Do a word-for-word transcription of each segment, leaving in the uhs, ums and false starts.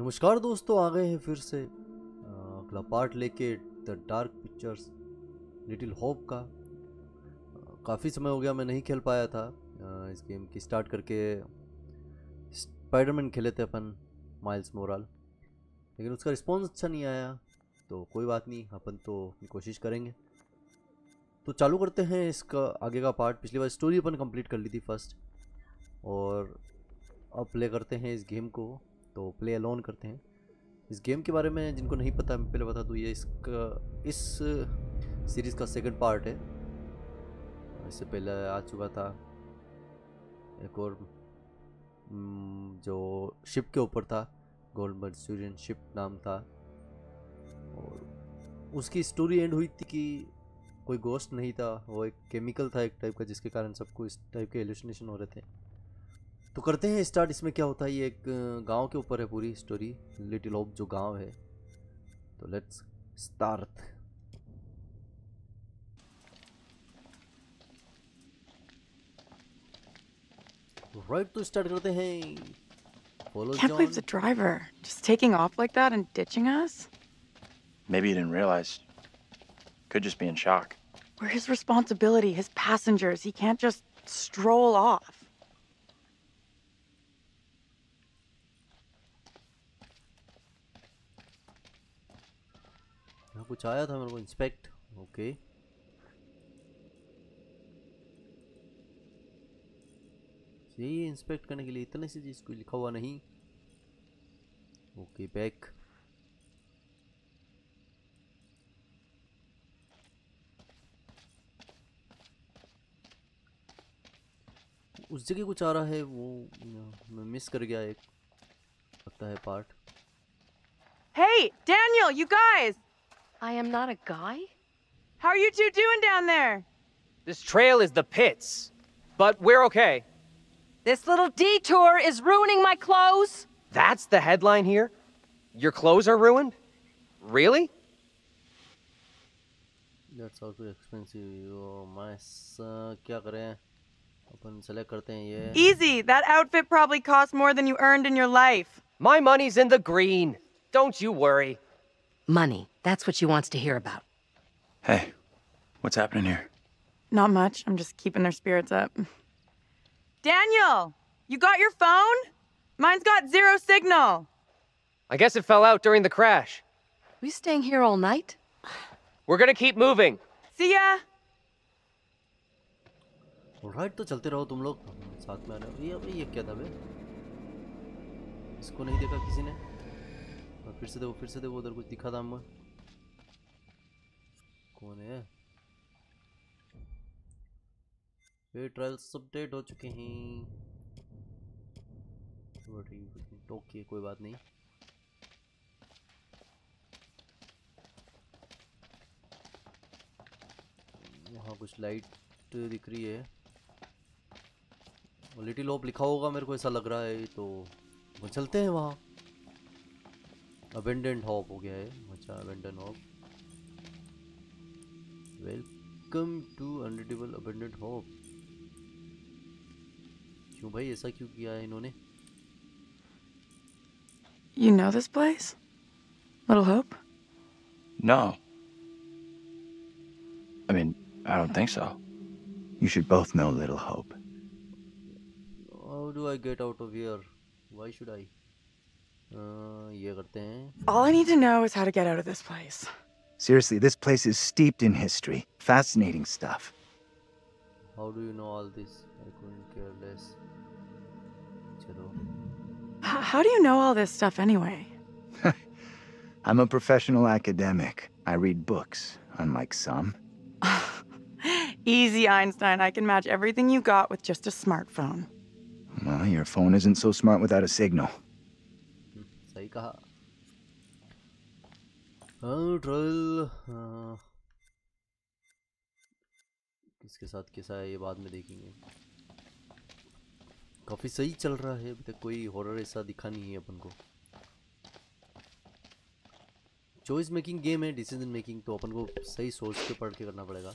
नमस्कार दोस्तों, आ गए हैं फिर से अगला पार्ट लेके the dark pictures little hope का। काफ़ी समय हो गया मैं नहीं खेल पाया था आ, इस गेम की स्टार्ट करके। स्पाइडरमैन खेले थे अपन माइल्स मोराल, लेकिन उसका रिस्पॉन्स अच्छा नहीं आया, तो कोई बात नहीं, अपन तो अपनी कोशिश करेंगे। तो चालू करते हैं इसका आगे का पार्ट। पिछली बार स्टोरी अपन कंप्लीट कर ली थी फर्स्ट, और अब प्ले करते हैं इस गेम को, तो प्ले अलोन करते हैं। इस गेम के बारे में जिनको नहीं पता, मैं पहले बता दूँ, ये इसका इस सीरीज़ का सेकंड पार्ट है। इससे पहले आ चुका था एक और जो शिप के ऊपर था, गोल्ड मर्चूरियन शिप नाम था, और उसकी स्टोरी एंड हुई थी कि कोई गोस्ट नहीं था, वो एक केमिकल था एक टाइप का, जिसके कारण सबको इस टाइप के हेलुसिनेशन हो रहे थे। तो करते हैं स्टार्ट। इसमें क्या होता है, ये एक गांव के ऊपर है पूरी स्टोरी, लिटिल होप जो गांव है। तो लेट्स स्टार्ट। राइट, तो स्टार्ट करते हैं। Follow John. Can't believe the driver just taking off like that and ditching us. Maybe he didn't realize. Could just be in shock. We're his responsibility, his passengers. He can't just stroll off. कुछ आया था मेरे को inspect. Okay, यही inspect करने के लिए इतने सी चीज कोई लिखा हुआ नहीं। Okay, back. उस जगह कुछ आ रहा है, वो मैं मिस कर गया एक लगता है part. Hey Daniel, you guys! I am not a guy? How are you two doing down there? This trail is the pits, but we're okay. This little detour is ruining my clothes. That's the headline here? Your clothes are ruined? Really? That's also expensive. Oh my, kya kare? Apan select karte hain ye. Easy, that outfit probably cost more than you earned in your life. My money's in the green. Don't you worry. Money. That's what she wants to hear about. Hey, what's happening here? Not much. I'm just keeping their spirits up. Daniel, you got your phone? Mine's got zero signal. I guess it fell out during the crash. Are we staying here all night? We're gonna keep moving. See ya. All right, तो चलते रहो तुम लोग साथ में आना। ये अबे ये क्या था बे? इसको नहीं देखा किसी ने? फिर से देखो, फिर से देखो, उधर कुछ दिखा था। मैं कौन है? ये ट्रायल्स अपडेट हो चुके हैं, तो ठीक है, टोक किए, कोई बात नहीं। वहाँ कुछ लाइट दिख रही है, लिटिल होप लिखा होगा, मेरे को ऐसा लग रहा है, तो चलते हैं वहाँ। अबेंडेंट हॉप हो गया है बच्चा, abundant hop. Welcome to unreadable abundant hop. क्यों भाई, ऐसा क्यों किया है इन्होंने? You know this place? Little Hope? No. I mean, I don't think so. You should both know Little Hope. How do I get out of here? Why should I? Uh, ये करते हैं। All I need to know is how to get out of this place. Seriously, this place is steeped in history. Fascinating stuff. How do you know all this? I couldn't care less. चलो। H- how do you know all this stuff anyway? I'm a professional academic. I read books, unlike some. Easy, Einstein. I can match everything you got with just a smartphone. Well, your phone isn't so smart without a signal. सही कहा। Trial किसके साथ कैसा है ये बाद में देखेंगे। काफी सही चल रहा है अभी तक, कोई हॉरर ऐसा दिखा नहीं है अपन को। चॉइस मेकिंग गेम है, डिसीजन मेकिंग, तो अपन को सही सोच के पढ़ के करना पड़ेगा।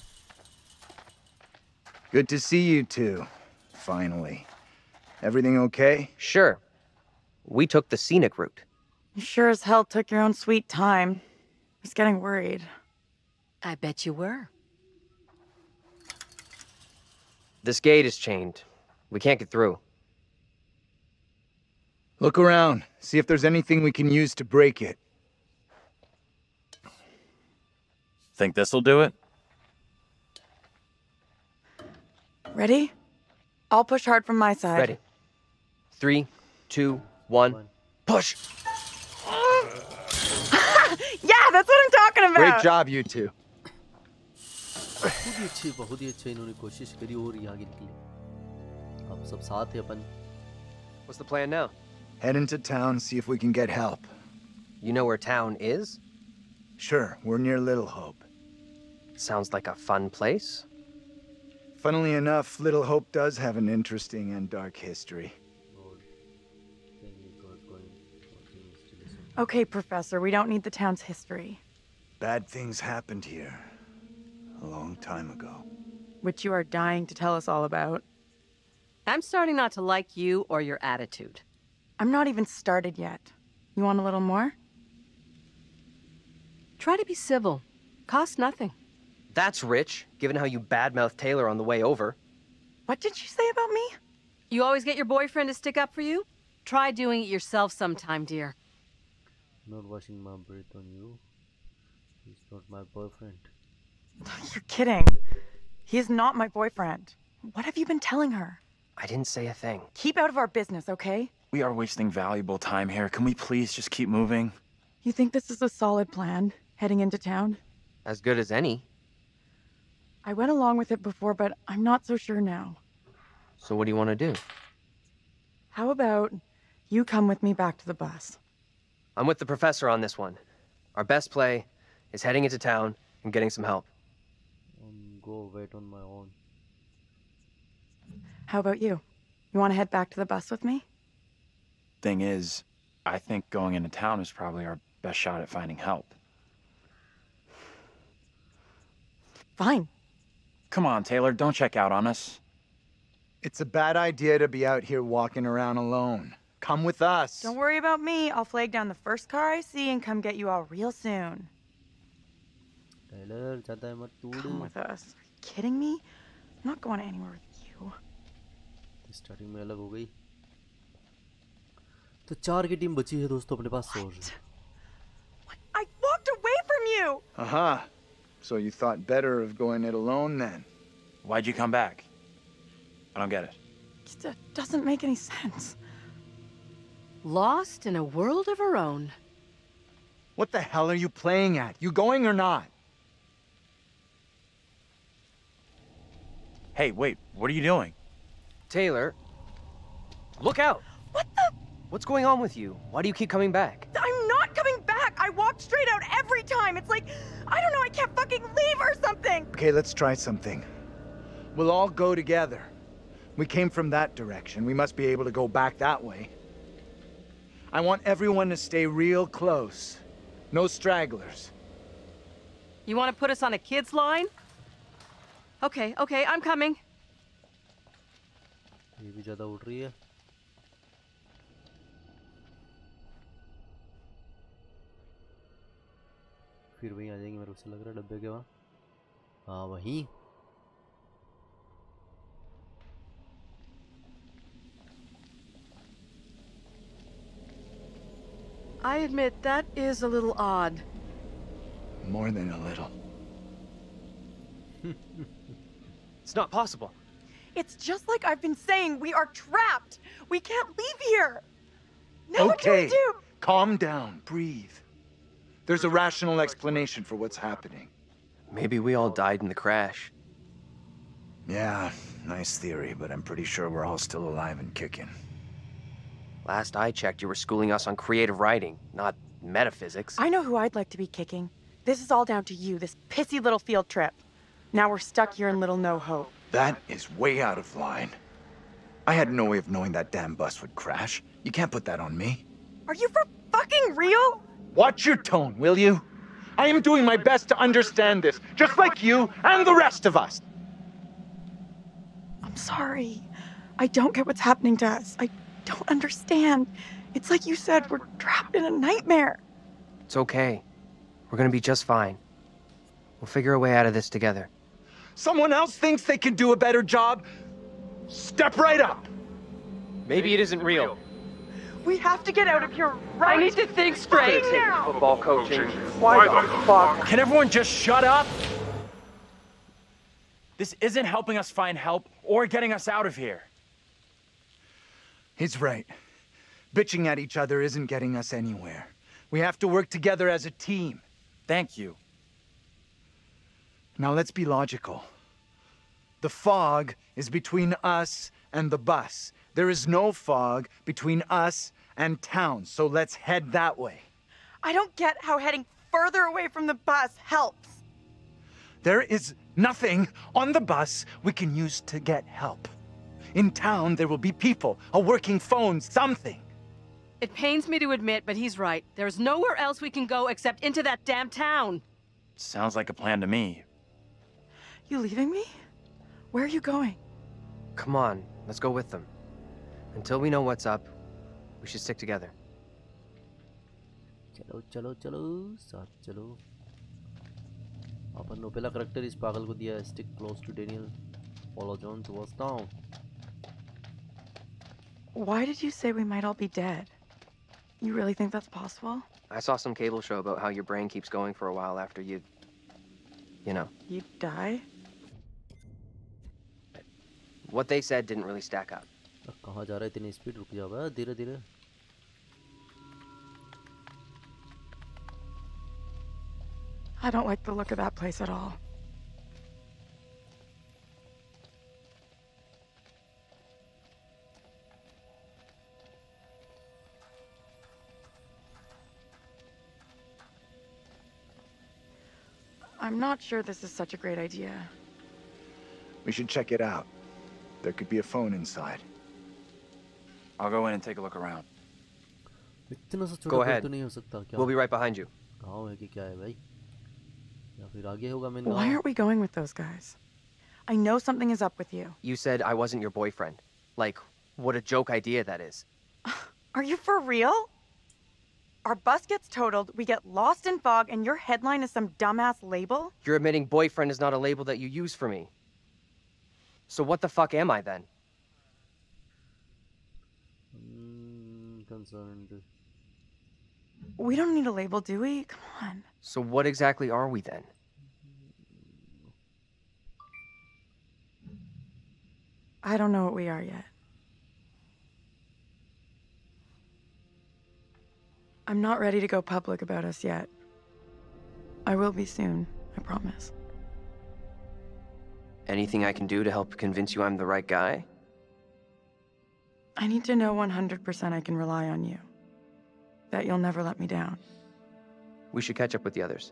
Good to see you two. Finally. Everything okay? Sure. We took the scenic route. You sure as hell took your own sweet time. I was getting worried. I bet you were. This gate is chained. We can't get through. Look around. See if there's anything we can use to break it. Think this'll do it? Ready? I'll push hard from my side. Ready. Three, two, one, one. Push! Yeah, that's what I'm talking about! Great job, you two. What's the plan now? Head into town, see if we can get help. You know where town is? Sure, we're near Little Hope. Sounds like a fun place. Funnily enough, Little Hope does have an interesting and dark history. Okay, Professor, we don't need the town's history. Bad things happened here a long time ago. Which you are dying to tell us all about. I'm starting not to like you or your attitude. I'm not even started yet. You want a little more? Try to be civil. Cost nothing. That's rich, given how you badmouthed Taylor on the way over. What did you say about me? You always get your boyfriend to stick up for you? Try doing it yourself sometime, dear. Not washing my breath on you. He's not my boyfriend. You're kidding. He is not my boyfriend. What have you been telling her? I didn't say a thing. Keep out of our business, okay? We are wasting valuable time here. Can we please just keep moving? You think this is a solid plan, heading into town? As good as any. I went along with it before, but I'm not so sure now. So what do you want to do? How about you come with me back to the bus? I'm with the professor on this one. Our best play is heading into town and getting some help. Um, go wait on my own. How about you? You want to head back to the bus with me? Thing is, I think going into town is probably our best shot at finding help. Fine. Come on, Taylor, don't check out on us. It's a bad idea to be out here walking around alone. Come with us. Don't worry about me. I'll flag down the first car I see and come get you all real soon. Taylor, come with us. Are you kidding me? I'm not going anywhere with you. Starting mein alag ho gayi. To four ki team bachi hai dosto apne paas. I walked away from you. Aha. Uh-huh. So you thought better of going it alone then. Why'd you come back? I don't get it. It doesn't make any sense. Lost in a world of her own. What the hell are you playing at? You going or not? Hey, wait, what are you doing? Taylor, look out! What the? What's going on with you? Why do you keep coming back? I'm not coming back! I walked straight out every time! It's like, I don't know, I can't fucking leave or something! Okay, let's try something. We'll all go together. We came from that direction. We must be able to go back that way. I want everyone to stay real close. No stragglers. You want to put us on a kid's line? Okay, okay, I'm coming. I admit, that is a little odd. More than a little. It's not possible. It's just like I've been saying, we are trapped. We can't leave here. Now what do we do? Calm down, breathe. There's a rational explanation for what's happening. Maybe we all died in the crash. Yeah, nice theory, but I'm pretty sure we're all still alive and kicking. Last I checked, you were schooling us on creative writing, not metaphysics. I know who I'd like to be kicking. This is all down to you, this pissy little field trip. Now we're stuck here in Little No Hope. That is way out of line. I had no way of knowing that damn bus would crash. You can't put that on me. Are you for fucking real? Watch your tone, will you? I am doing my best to understand this, just like you and the rest of us. I'm sorry. I don't get what's happening to us. I don't understand. It's like you said, we're trapped in a nightmare. It's okay. We're gonna be just fine. We'll figure a way out of this together. Someone else thinks they can do a better job. Step right up. Maybe it isn't real. We have to get out of here right now. I need to think straight. Football coaching. Why the fuck? Can everyone just shut up? This isn't helping us find help or getting us out of here. He's right. Bitching at each other isn't getting us anywhere. We have to work together as a team. Thank you. Now let's be logical. The fog is between us and the bus. There is no fog between us and town, so let's head that way. I don't get how heading further away from the bus helps. There is nothing on the bus we can use to get help. In town, there will be people, a working phone, something. It pains me to admit, but he's right. There's nowhere else we can go except into that damn town. Sounds like a plan to me. You leaving me? Where are you going? Come on, let's go with them. Until we know what's up, we should stick together. Chalo, chalo, chalo, saath chalo. Our no pehla character is pagal ko diya. Stick close to Daniel. Follow John towards town. Why did you say we might all be dead? You really think that's possible? I saw some cable show about how your brain keeps going for a while after you... you know. You die? What they said didn't really stack up. कहाँ जा रहा है इतनी speed रुक जा बे धीरे धीरे I don't like the look of that place at all. I'm not sure this is such a great idea. We should check it out. There could be a phone inside. I'll go in and take a look around. Go ahead. We'll be right behind you. Why aren't we going with those guys? I know something is up with you. You said I wasn't your boyfriend. Like, what a joke idea that is. Are you for real? Our bus gets totaled, we get lost in fog, and your headline is some dumbass label? You're admitting boyfriend is not a label that you use for me. So what the fuck am I then? We don't need a label, do we? Come on. So what exactly are we then? I don't know what we are yet. I'm not ready to go public about us yet. I will be soon, I promise. Anything I can do to help convince you I'm the right guy? I need to know one hundred percent I can rely on you. That you'll never let me down. We should catch up with the others.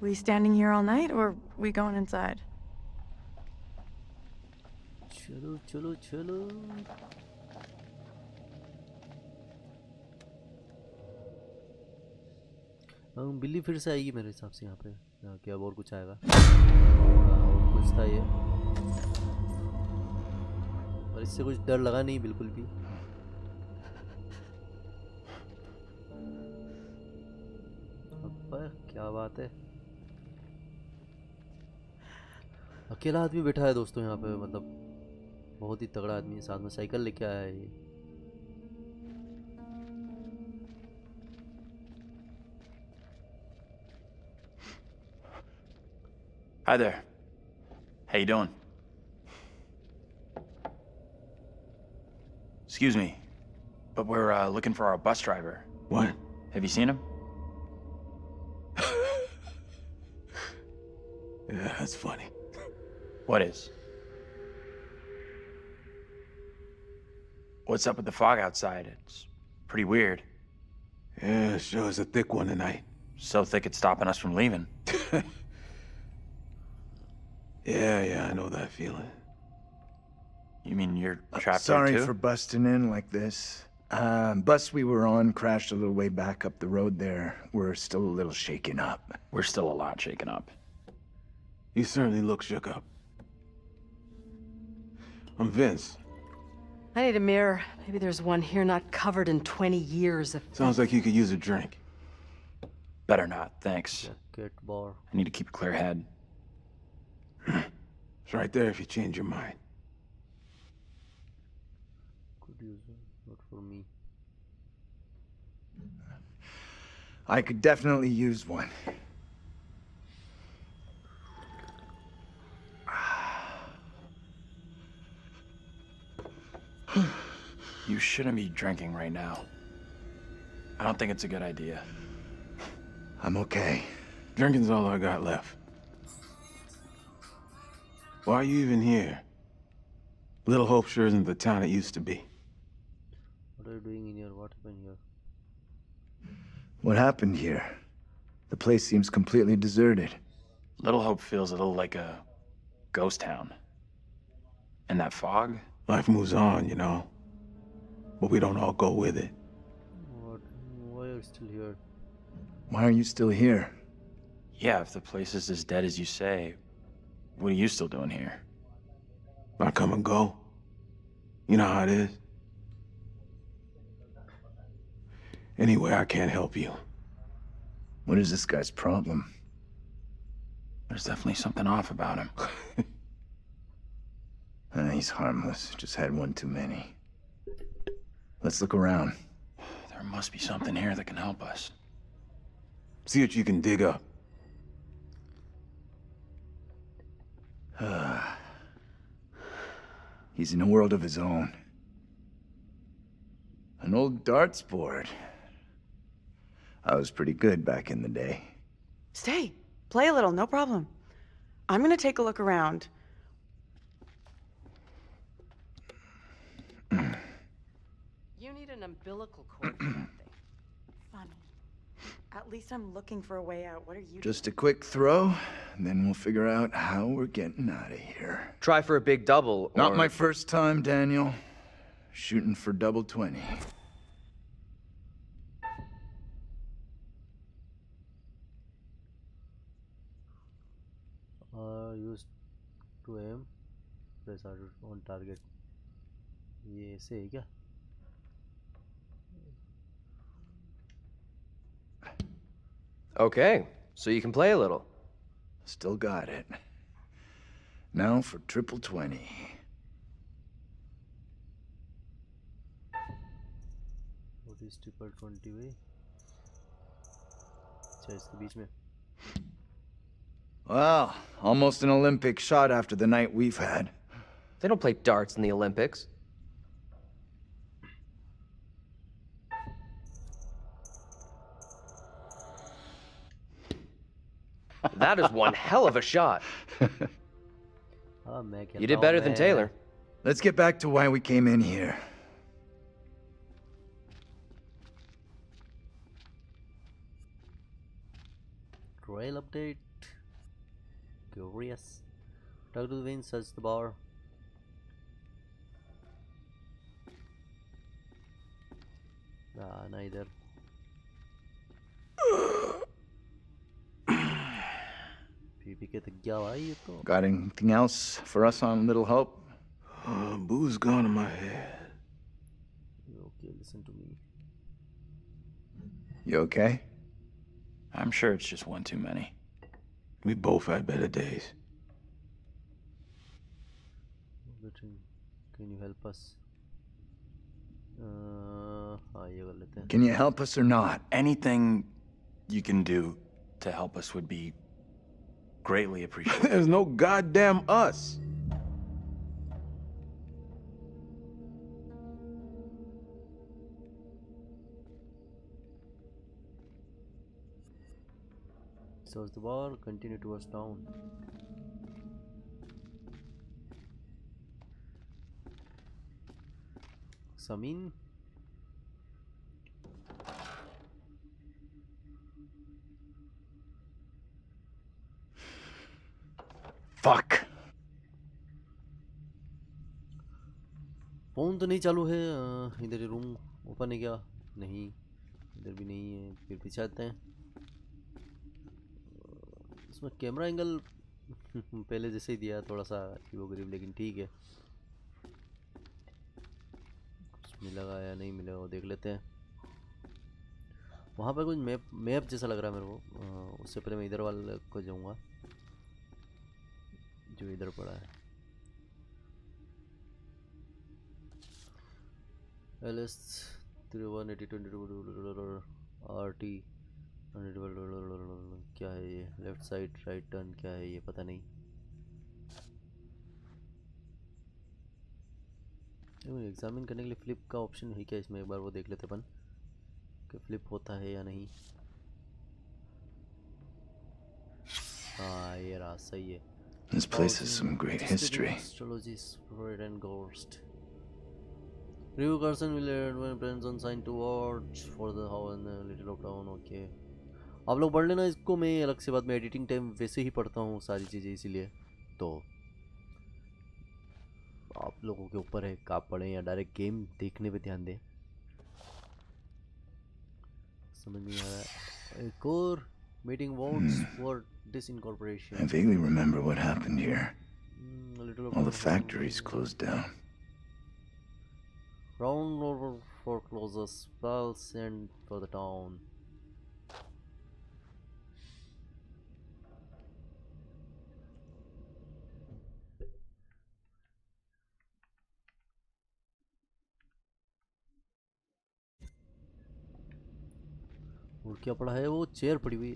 We standing here all night, or we going inside? Chalo, chalo, chalo. Um, Billy फिर से आएगी मेरे हिसाब से यहाँ पे. यहाँ क्या और कुछ आएगा? और कुछ था ये. इससे कुछ डर लगा नहीं बिल्कुल भी अब्बा क्या बात है अकेला आदमी बैठा है दोस्तों यहाँ पे मतलब बहुत ही तगड़ा आदमी है साथ में साइकिल लेके आया है ये Hi there. How you doing? Excuse me, but we're uh, looking for our bus driver. What? Have you seen him? Yeah, that's funny. What is? What's up with the fog outside? It's pretty weird. Yeah, sure is a thick one tonight. So thick it's stopping us from leaving. yeah, yeah, I know that feeling. You mean you're trapped there too? Sorry for busting in like this. Uh, bus we were on crashed a little way back up the road there. We're still a little shaken up. We're still a lot shaken up. You certainly look shook up. I'm Vince. I need a mirror. Maybe there's one here not covered in twenty years of... Sounds like you could use a drink. Better not, thanks. Good bar. I need to keep a clear head. It's right there if you change your mind. Could use it, not for me. I could definitely use one. You shouldn't be drinking right now. I don't think it's a good idea. I'm okay. Drinking's all I got left. Why are you even here? Little Hope sure isn't the town it used to be. What are you doing in here? What happened here? What happened here? The place seems completely deserted. Little Hope feels a little like a ghost town. And that fog? Life moves on, you know. But we don't all go with it. What? Why are you still here? Why are you still here? Yeah, if the place is as dead as you say, what are you still doing here? I come and go. You know how it is. Anyway, I can't help you. What is this guy's problem? There's definitely something off about him. uh, he's harmless. Just had one too many. Let's look around. There must be something here that can help us. See what you can dig up. He's in a world of his own. An old darts board. I was pretty good back in the day. Stay. Play a little, no problem. I'm gonna take a look around. You need an umbilical cord or something. Funny. At least I'm looking for a way out. What are you Just doing? A quick throw, and then we'll figure out how we're getting out of here. Try for a big double, or... Not my first time, Daniel. Shooting for double twenty. Uh, use two A M. Press R on target. ये ऐसे है क्या? Okay, so you can play a little. Still got it. Now for triple twenty. What is triple twenty way? Well, almost an Olympic shot after the night we've had. They don't play darts in the Olympics. That is one hell of a shot. You did better than Taylor. Let's get back to why we came in here. Trail update. Curious. Talk to the Vince, search the bar. Nah, neither. Got anything else for us on Little Hope? Uh, booze gone in my head. Okay, listen to me. You okay? I'm sure it's just one too many. We both had better days. Can you help us? Uh, can you help us or not? Anything you can do to help us would be greatly appreciated. There's no goddamn us. So the bar continue towards town. Samin. Fuck. Phone तो नहीं चालू है इधर ये room open है क्या नहीं इधर भी नहीं है फिर पीछे आते हैं इसमें कैमरा एंगल पहले जैसे ही दिया थोड़ा सा अजीबोगरीब लेकिन ठीक है मिला या नहीं मिला वो देख लेते हैं। वहाँ पर कुछ मैप मैप जैसा लग रहा है मेरे को। उससे पहले मैं इधर वाले को जाऊँगा जो इधर पड़ा है। L S three one eighty twenty R T क्या है ये? लेफ्ट साइड राइट टर्न क्या है ये? पता नहीं। एग्जामिन करने के लिए फ्लिप का ऑप्शन है क्या इसमें? एक बार वो देख लेते अपन कि फ्लिप होता है या नहीं। हाँ ये रहा, सही है। This place has some great history. Astrology, spirit and ghost. Review person will when plans on sign to watch for the how and little of town. Okay. आप लोग पढ़ लेना इसको, मैं अलग से बाद में एडिटिंग टाइम वैसे ही पढ़ता हूँ सारी चीज़ें, इसीलिए तो आप लोगों के ऊपर है आप पढ़ें या डायरेक्ट गेम देखने पे ध्यान दें। समझ नहीं आ रहा है। एक और meeting votes for disincorporation. I vaguely remember what happened here. Mm, All the factories closed down. Round over foreclosure spells and for the town. और क्या पड़ा है? वो चेयर पड़ी हुई,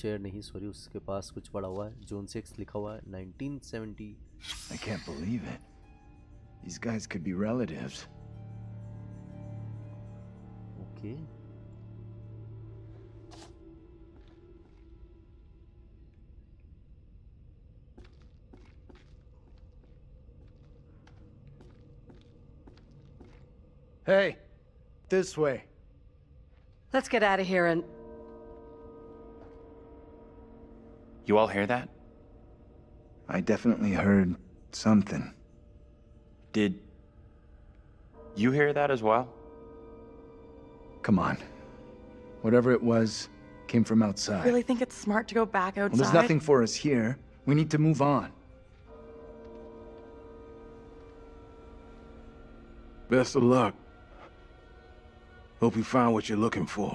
चेयर नहीं सॉरी, उसके पास कुछ पड़ा हुआ है। जोन सिक्स लिखा हुआ है nineteen seventy. I can't believe it. These guys could be relatives. Okay. Hey, this way. Let's get out of here and... You all hear that? I definitely heard something. Did you hear that as well? Come on. Whatever it was came from outside. You really think it's smart to go back outside? Well, there's nothing for us here. We need to move on. Best of luck. Hope you found what you're looking for.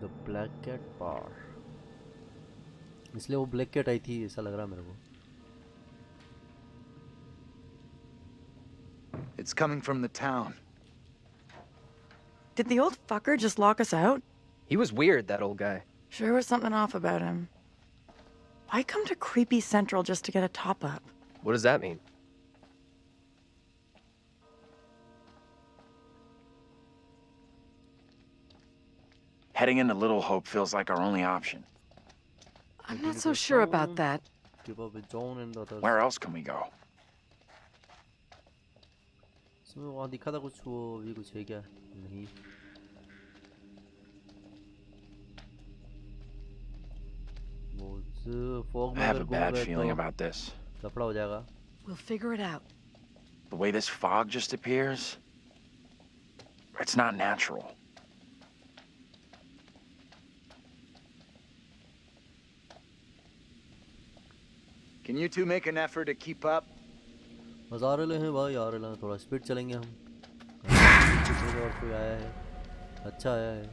The Black Cat Bar. इसलिए वो black cat आई थी ऐसा लग रहा मेरे को। It's coming from the town. Did the old fucker just lock us out? He was weird, that old guy. Sure was something off about him. Why come to Creepy Central just to get a top-up? What does that mean? Heading into Little Hope feels like our only option. I'm not so sure about that. Where else can we go? वहाँ दिखा था कुछ, वो भी कुछ है क्या? नहीं। I have a bad feeling about this. लफड़ा हो जाएगा। We'll figure it out. The way this fog just appears, it's not natural. Can you two make an effort to keep up? मज़ा आ रहे हैं भाई, आ रहे हैं। थोड़ा स्पीड चलेंगे हम। और कोई आया है, अच्छा आया है।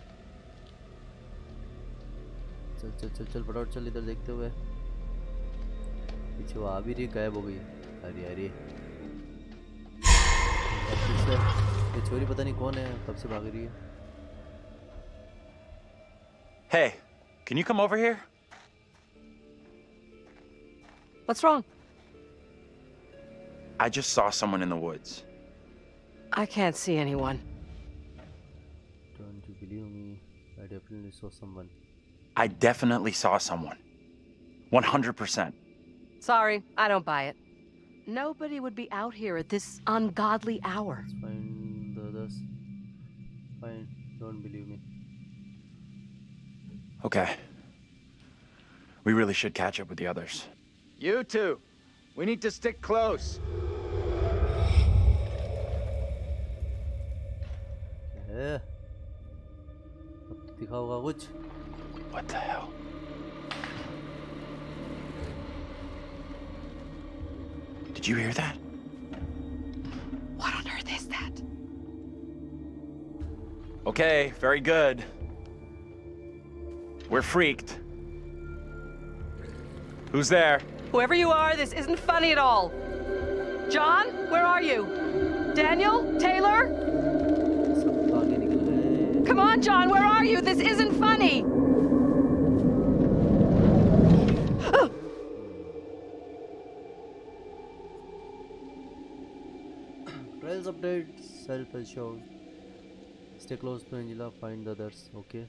चल चल चल चल फटाफट चल, इधर देखते हुए। पीछे वो आ भी रही, गायब हो गई। अरे अरे ये छोरी पता नहीं कौन है, कब से भाग रही है। Hey, can you come over here? What's wrong? I just saw someone in the woods. I can't see anyone. Don't you believe me? I definitely saw someone. I definitely saw someone. one hundred percent. Sorry, I don't buy it. Nobody would be out here at this ungodly hour. It's fine, that's fine. Don't believe me. Okay. We really should catch up with the others. You too. We need to stick close. है। दिखा होगा कुछ। What the hell? Did you hear that? What on earth is that? Okay, very good. We're freaked. Who's there? Whoever you are, this isn't funny at all. John, where are you? Daniel? Taylor? Come on, John, where are you? This isn't funny. Trials update, self-assured. Stay close to Angela, find the others, okay?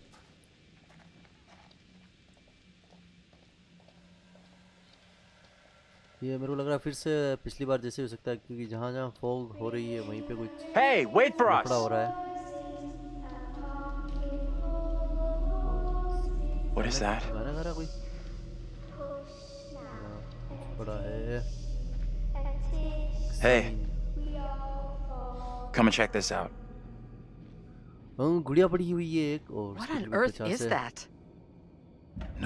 ये मेरे को लग रहा है फिर से पिछली बार जैसे हो सकता है क्योंकि जहाँ जहाँ फॉग हो रही है वहीं पे कुछ Hey, wait for us. हो रहा है। What is that? गाना गा रहा कोई? बड़ा है। Hey, come and check this out. हम गुड़िया पड़ी हुई है एक और। What on earth is that?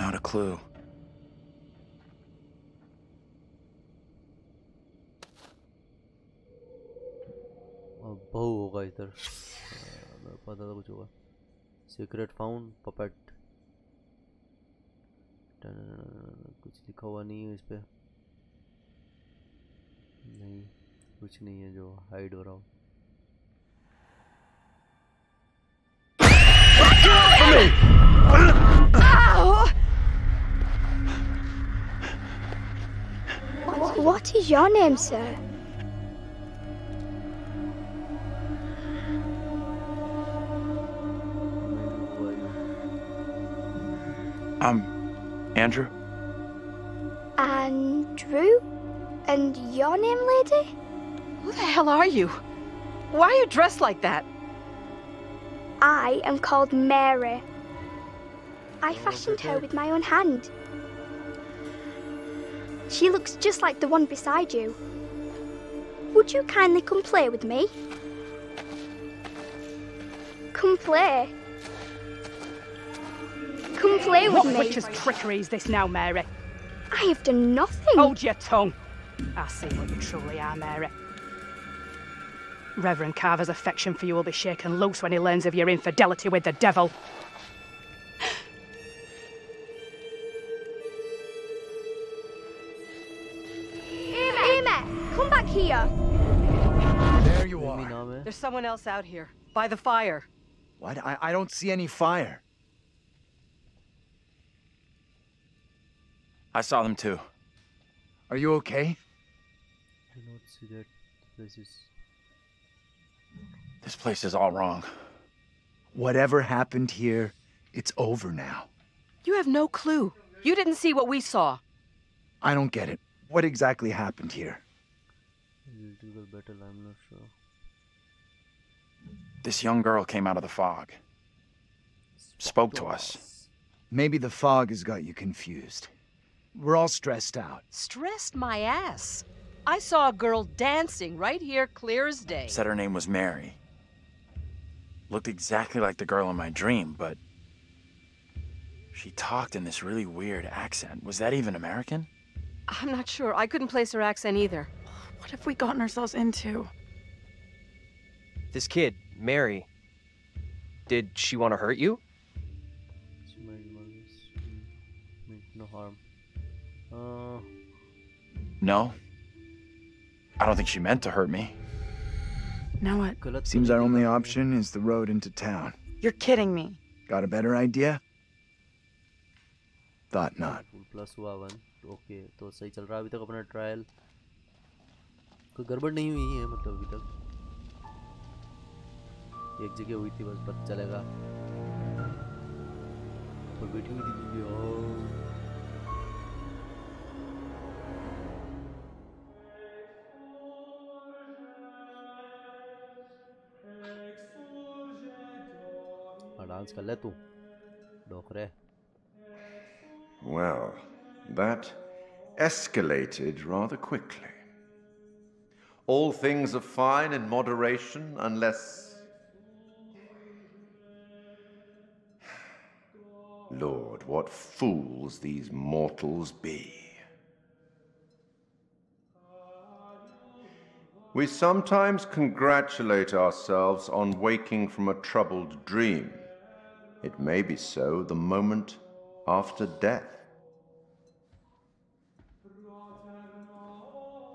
Not a clue. बहु होगा इधर पता था कुछ होगा सीक्रेट फाउंड पपेट कुछ लिखा हुआ नहीं है इस पे नहीं कुछ नहीं है जो हाइड हो रहा हो What is your name, sir? I'm Andrew. Andrew? And your name, lady? Who the hell are you? Why are you dressed like that? I am called Mary. I fashioned her with my own hand. She looks just like the one beside you. Would you kindly come play with me? Come play. Come play with me. What witch's trickery is this now, Mary? I have done nothing. Hold your tongue. I see what you truly are, Mary. Reverend Carver's affection for you will be shaken loose when he learns of your infidelity with the devil. Emma, come back here. There you are. There's someone else out here, by the fire. What? I, I don't see any fire. I saw them too. Are you okay? I do not see that. This is. This place is all wrong. Whatever happened here, it's over now. You have no clue. You didn't see what we saw. I don't get it. What exactly happened here? A little better, I'm not sure. This young girl came out of the fog. Spoke to us. Maybe the fog has got you confused. We're all stressed out. Stressed my ass. I saw a girl dancing right here, clear as day. Said her name was Mary. Looked exactly like the girl in my dream, but she talked in this really weird accent. Was that even American? I'm not sure. I couldn't place her accent either. What have we gotten ourselves into? This kid, Mary, did she want to hurt you? She meant no harm. Uh, no. I don't think she meant to hurt me. Now what? Seems our only option is the road into town. You're kidding me. Got a better idea? Thought not. Plus one. Okay, तो सही चल रहा है अभी तक अपना trial. कोई गड़बड़ नहीं हुई है मतलब अभी तक. एक जगह हुई थी बस पता चलेगा. पर बैठी हुई थी और Well, that escalated rather quickly. All things are fine in moderation unless Lord, what fools these mortals be. We sometimes congratulate ourselves on waking from a troubled dream. It may be so the moment after death.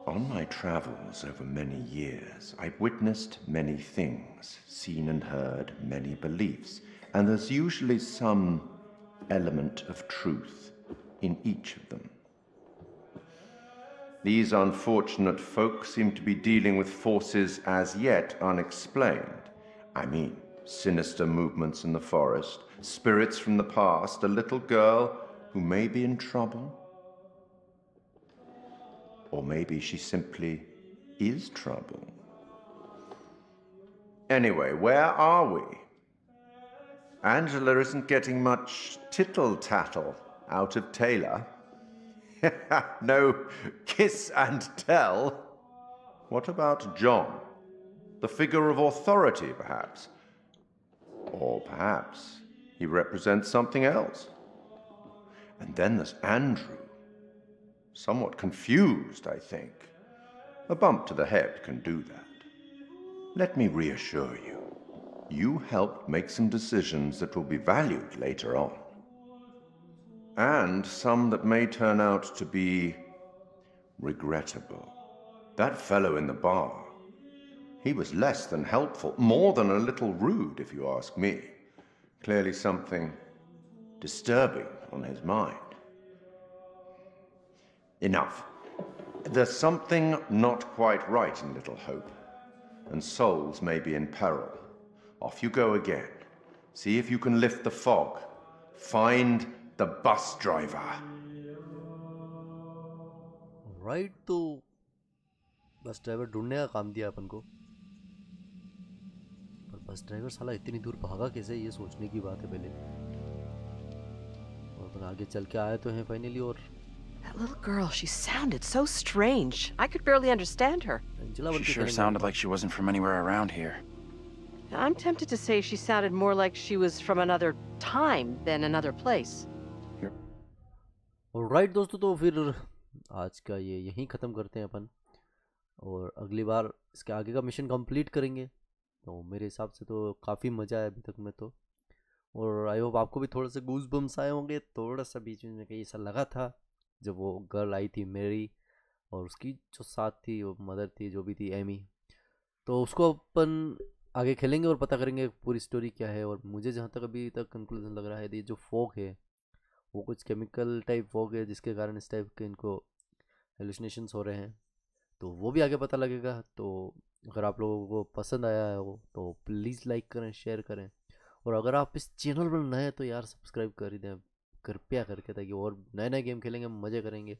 On my travels over many years, I've witnessed many things, seen and heard many beliefs, and there's usually some element of truth in each of them. These unfortunate folk seem to be dealing with forces as yet unexplained. I mean, sinister movements in the forest, spirits from the past, a little girl who may be in trouble. Or maybe she simply is trouble. Anyway, where are we? Angela isn't getting much tittle-tattle out of Taylor. No kiss and tell. What about John? The figure of authority, perhaps? Or perhaps he represents something else. And then there's Andrew. Somewhat confused, I think. A bump to the head can do that. Let me reassure you. You helped make some decisions that will be valued later on. And some that may turn out to be regrettable. That fellow in the bar, he was less than helpful, more than a little rude, if you ask me. Clearly something disturbing on his mind. Enough. There's something not quite right in Little Hope, and souls may be in peril. Off you go again. See if you can lift the fog. Find the bus driver. Right, तो bus driver ढूंढने का काम दिया अपन को। पर bus driver साला इतनी दूर भागा कैसे, ये सोचने की बात है पहले। और अपन आगे चल के आए तो हैं finally और That little girl, she sounded so strange. I could barely understand her. She sure sounded like she wasn't from anywhere around here. I'm tempted to say she sounded more like she was from another time than another place. Yep. All right, दोस्तों तो फिर आज का ये यहीं ख़त्म करते हैं अपन और अगली बार इसके आगे का मिशन कंप्लीट करेंगे. तो मेरे हिसाब से तो काफ़ी मज़ा आया अभी तक में तो और आई होप आपको भी थोड़ा सा गूज़बम्स आए होंगे. थोड़ा सा बीच में कहीं ऐसा लगा था जब वो गर्ल आई थी मेरी और उसकी जो साथ थी वो मदर थी जो भी थी एमी, तो उसको अपन आगे खेलेंगे और पता करेंगे पूरी स्टोरी क्या है. और मुझे जहाँ तक अभी तक कंक्लूजन लग रहा है ये जो फॉग है वो कुछ केमिकल टाइप फॉग है जिसके कारण इस टाइप के इनको हेलुसिनेशंस हो रहे हैं. तो वो भी आगे पता लगेगा. तो अगर आप लोगों को पसंद आया है वो तो प्लीज़ लाइक करें, शेयर करें और अगर आप इस चैनल पर नए हैं तो यार सब्सक्राइब कर ही दें कृपया करके, ताकि और नए नए गेम खेलेंगे, मज़े करेंगे.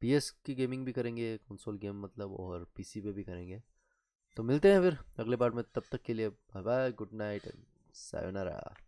पीएस की गेमिंग भी करेंगे, कंसोल गेम मतलब, और पीसी पे भी करेंगे. तो मिलते हैं फिर अगले पार्ट में. तब तक के लिए bye bye, good night, sayonara.